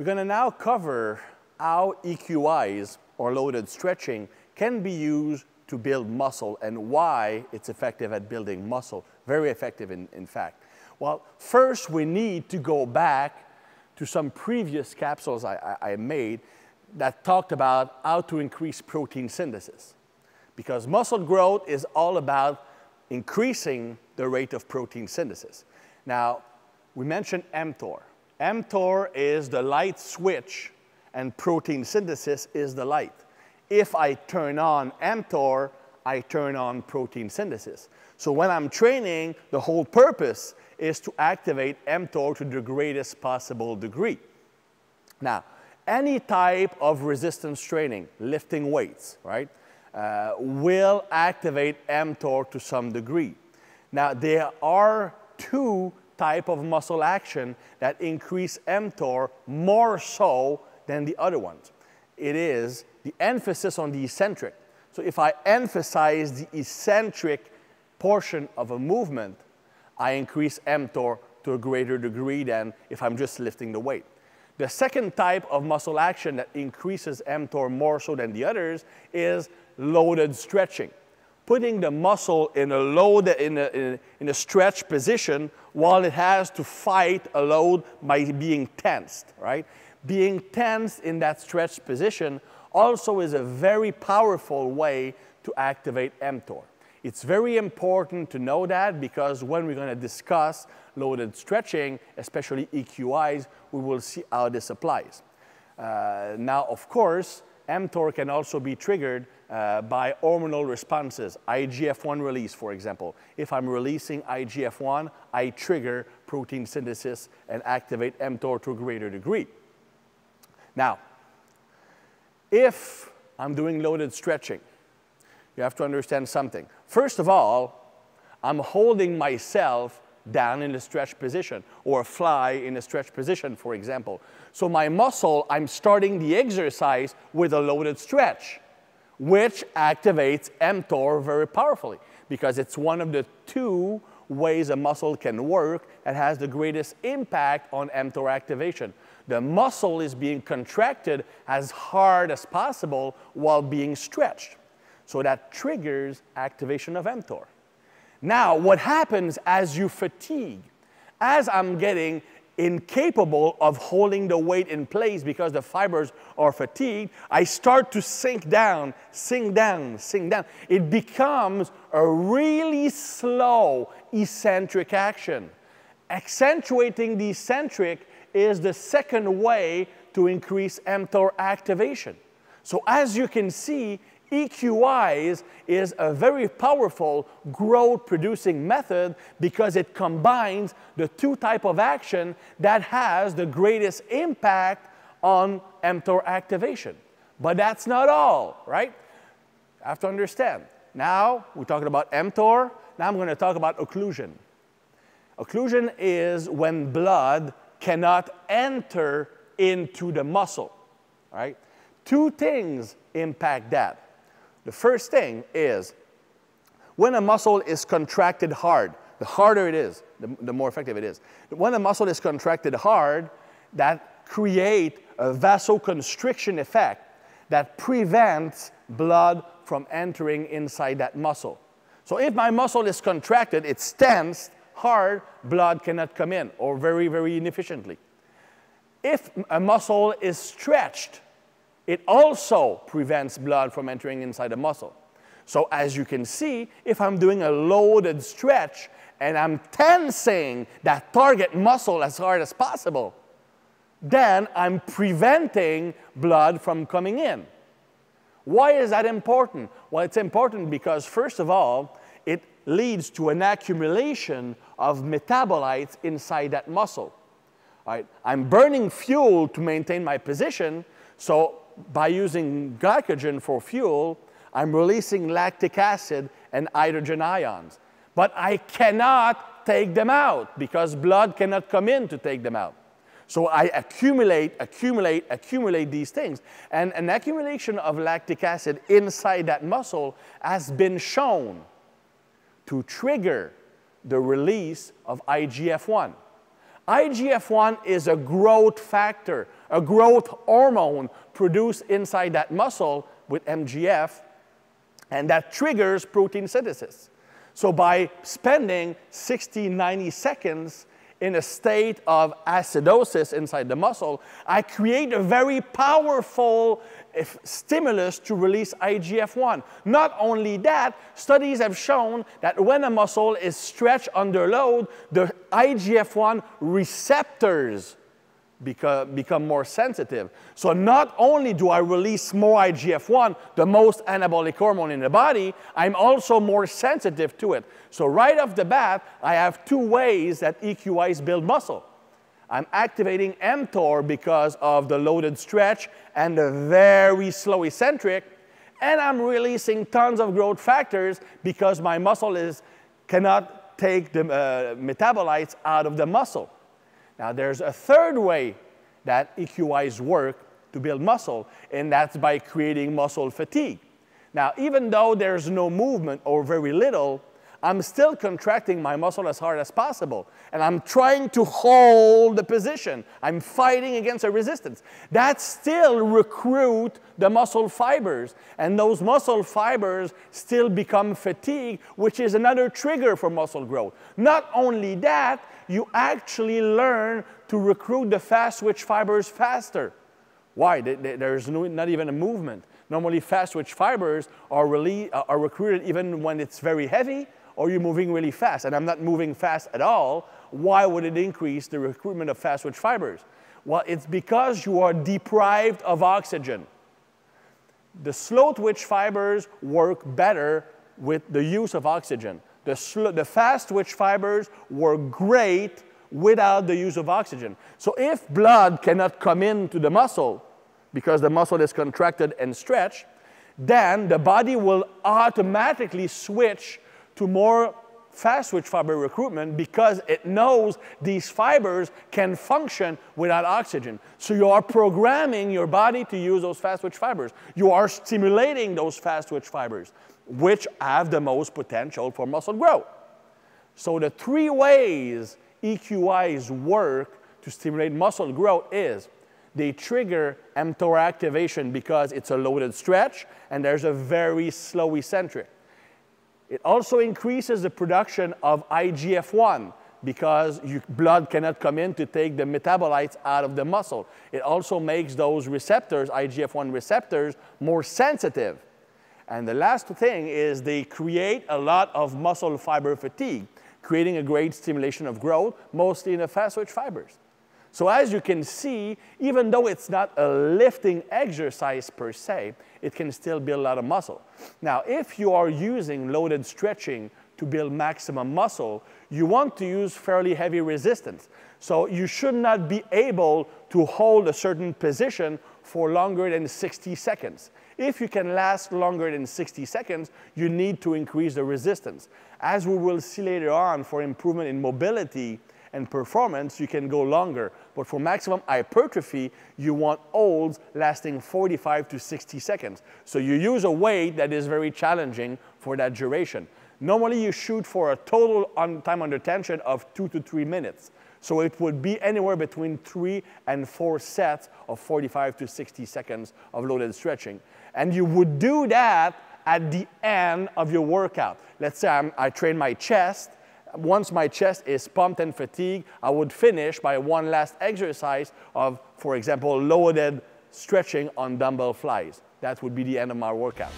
We're going to now cover how EQIs, or loaded stretching, can be used to build muscle and why it's effective at building muscle. Very effective, in fact. Well, first we need to go back to some previous capsules I made that talked about how to increase protein synthesis. Because muscle growth is all about increasing the rate of protein synthesis. Now, we mentioned mTOR. mTOR is the light switch and protein synthesis is the light. If I turn on mTOR, I turn on protein synthesis. So when I'm training, the whole purpose is to activate mTOR to the greatest possible degree. Now, any type of resistance training, lifting weights, right, will activate mTOR to some degree. Now, there are two types of muscle action that increase mTOR more so than the other ones. It is the emphasis on the eccentric. So if I emphasize the eccentric portion of a movement, I increase mTOR to a greater degree than if I'm just lifting the weight. The second type of muscle action that increases mTOR more so than the others is loaded stretching. Putting the muscle in a in a stretch position while it has to fight a load by being tensed, right? Being tensed in that stretch position also is a very powerful way to activate mTOR. It's very important to know that because when we're going to discuss loaded stretching, especially EQIs, we will see how this applies. Now, of course, mTOR can also be triggered by hormonal responses, IGF-1 release, for example. If I'm releasing IGF-1, I trigger protein synthesis and activate mTOR to a greater degree. Now, if I'm doing loaded stretching, you have to understand something. First of all, I'm holding myself down in a stretch position or a fly in a stretch position, for example. So my muscle, I'm starting the exercise with a loaded stretch, which activates mTOR very powerfully because it's one of the two ways a muscle can work and has the greatest impact on mTOR activation. The muscle is being contracted as hard as possible while being stretched. So that triggers activation of mTOR. Now, what happens as you fatigue? As I'm getting incapable of holding the weight in place because the fibers are fatigued, I start to sink down, sink down, sink down. It becomes a really slow eccentric action. Accentuating the eccentric is the second way to increase mTOR activation. So as you can see, EQIs is a very powerful growth-producing method because it combines the two types of action that has the greatest impact on mTOR activation. But that's not all, right? You have to understand. Now we're talking about mTOR. Now I'm going to talk about occlusion. Occlusion is when blood cannot enter into the muscle, right? Two things impact that. The first thing is when a muscle is contracted hard, the harder it is, the more effective it is. When a muscle is contracted hard, that creates a vasoconstriction effect that prevents blood from entering inside that muscle. So if my muscle is contracted, it's tensed hard, blood cannot come in, or very, very inefficiently. If a muscle is stretched, it also prevents blood from entering inside the muscle. So as you can see, if I'm doing a loaded stretch and I'm tensing that target muscle as hard as possible, then I'm preventing blood from coming in. Why is that important? Well, it's important because, first of all, it leads to an accumulation of metabolites inside that muscle. All right? I'm burning fuel to maintain my position, so by using glycogen for fuel, I'm releasing lactic acid and hydrogen ions. But I cannot take them out because blood cannot come in to take them out. So I accumulate these things. And an accumulation of lactic acid inside that muscle has been shown to trigger the release of IGF-1. IGF-1 is a growth factor, a growth hormone produced inside that muscle with MGF, and that triggers protein synthesis. So by spending 60, 90 seconds in a state of acidosis inside the muscle, I create a very powerful stimulus to release IGF-1. Not only that, studies have shown that when a muscle is stretched under load, the IGF-1 receptors become more sensitive. So not only do I release more IGF-1, the most anabolic hormone in the body, I'm also more sensitive to it. So right off the bat, I have two ways that EQIs build muscle. I'm activating mTOR because of the loaded stretch and the very slow eccentric, and I'm releasing tons of growth factors because my muscle cannot take the metabolites out of the muscle. Now, there's a third way that EQIs work to build muscle, and that's by creating muscle fatigue. Now, even though there's no movement or very little, I'm still contracting my muscle as hard as possible, and I'm trying to hold the position. I'm fighting against a resistance. That still recruits the muscle fibers, and those muscle fibers still become fatigued, which is another trigger for muscle growth. Not only that, you actually learn to recruit the fast-twitch fibers faster. Why? There's not even a movement. Normally, fast-twitch fibers are recruited even when it's very heavy or you're moving really fast. And I'm not moving fast at all. Why would it increase the recruitment of fast-twitch fibers? Well, it's because you are deprived of oxygen. The slow-twitch fibers work better with the use of oxygen. The fast-twitch fibers work great without the use of oxygen. So if blood cannot come into the muscle because the muscle is contracted and stretched, then the body will automatically switch to more fast-twitch fiber recruitment because it knows these fibers can function without oxygen. So you are programming your body to use those fast-twitch fibers. You are stimulating those fast-twitch fibers, which have the most potential for muscle growth. So the three ways EQIs work to stimulate muscle growth is they trigger mTOR activation because it's a loaded stretch and there's a very slow eccentric. It also increases the production of IGF-1 because blood cannot come in to take the metabolites out of the muscle. It also makes those receptors, IGF-1 receptors, more sensitive. And the last thing is they create a lot of muscle fiber fatigue, creating a great stimulation of growth, mostly in the fast-twitch fibers. So as you can see, even though it's not a lifting exercise per se, it can still build a lot of muscle. Now, if you are using loaded stretching to build maximum muscle, you want to use fairly heavy resistance. So you should not be able to hold a certain position for longer than 60 seconds. If you can last longer than 60 seconds, you need to increase the resistance. As we will see later on, for improvement in mobility and performance, you can go longer. But for maximum hypertrophy, you want holds lasting 45 to 60 seconds. So you use a weight that is very challenging for that duration. Normally, you shoot for a total time under tension of 2 to 3 minutes. So it would be anywhere between 3 and 4 sets of 45 to 60 seconds of loaded stretching. And you would do that at the end of your workout. Let's say I train my chest. Once my chest is pumped and fatigued, I would finish by one last exercise of, for example, loaded stretching on dumbbell flies. That would be the end of my workout.